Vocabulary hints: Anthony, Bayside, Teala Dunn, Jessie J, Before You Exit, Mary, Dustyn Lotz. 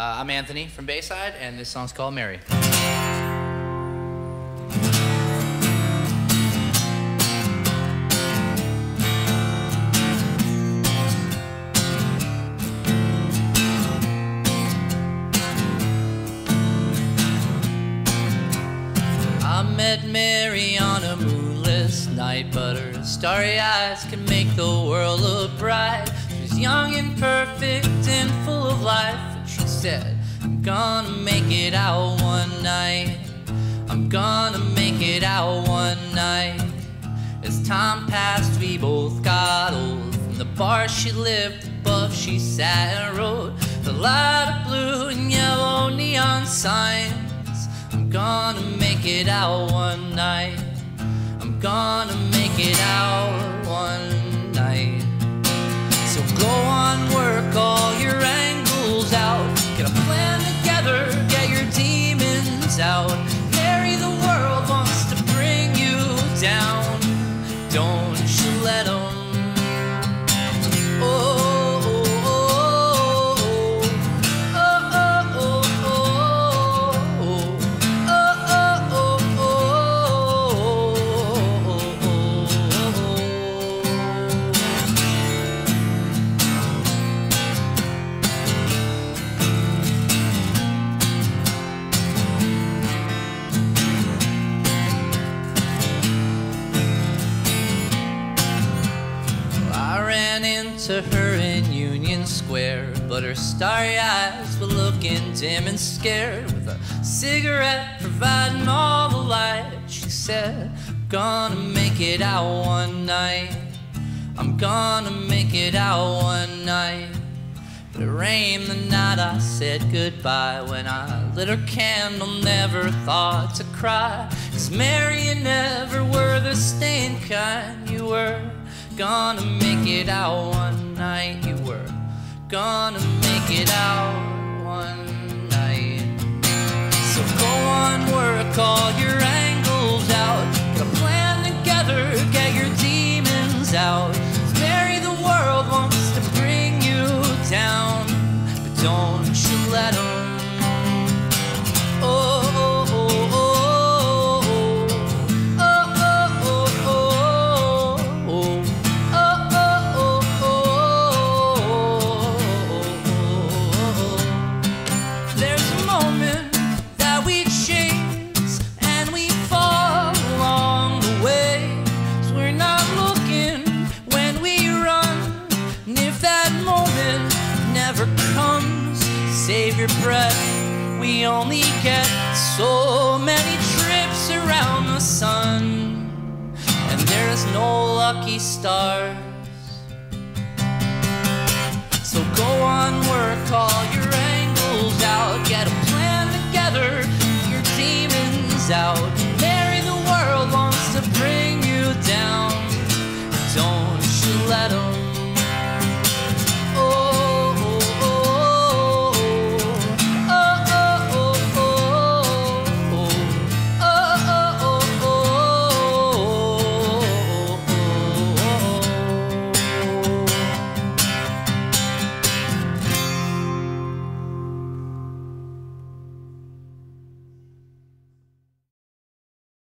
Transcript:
I'm Anthony from Bayside, and this song's called Mary. I met Mary on a moonless night, but her starry eyes can make the world look bright. She's young and perfect and full of life, and she said, I'm gonna make it out one night. I'm gonna make it out one night. As time passed, we both got old. From the bar she lived above, she sat and wrote the light of blue and yellow neon sign. I'm gonna make it out one night. I'm gonna make it out one night. So go on, work all your angles out. Get a plan together, get your demons out. Mary, the world wants to bring you down. Don't you let them. To her in Union Square, but her starry eyes were looking dim and scared. With a cigarette providing all the light, she said, I'm gonna make it out one night. I'm gonna make it out one night. But it rained the night I said goodbye. When I lit her candle, never thought to cry, 'cause Mary, you never were the staying kind. You were gonna make it out one night. You were gonna make it out one night. So go on, work all your angles out. Get a plan together, get your demons out. Mary, the world wants to bring you down, but don't you let them. Save your breath. We only get so many trips around the sun, and there's no lucky stars. So go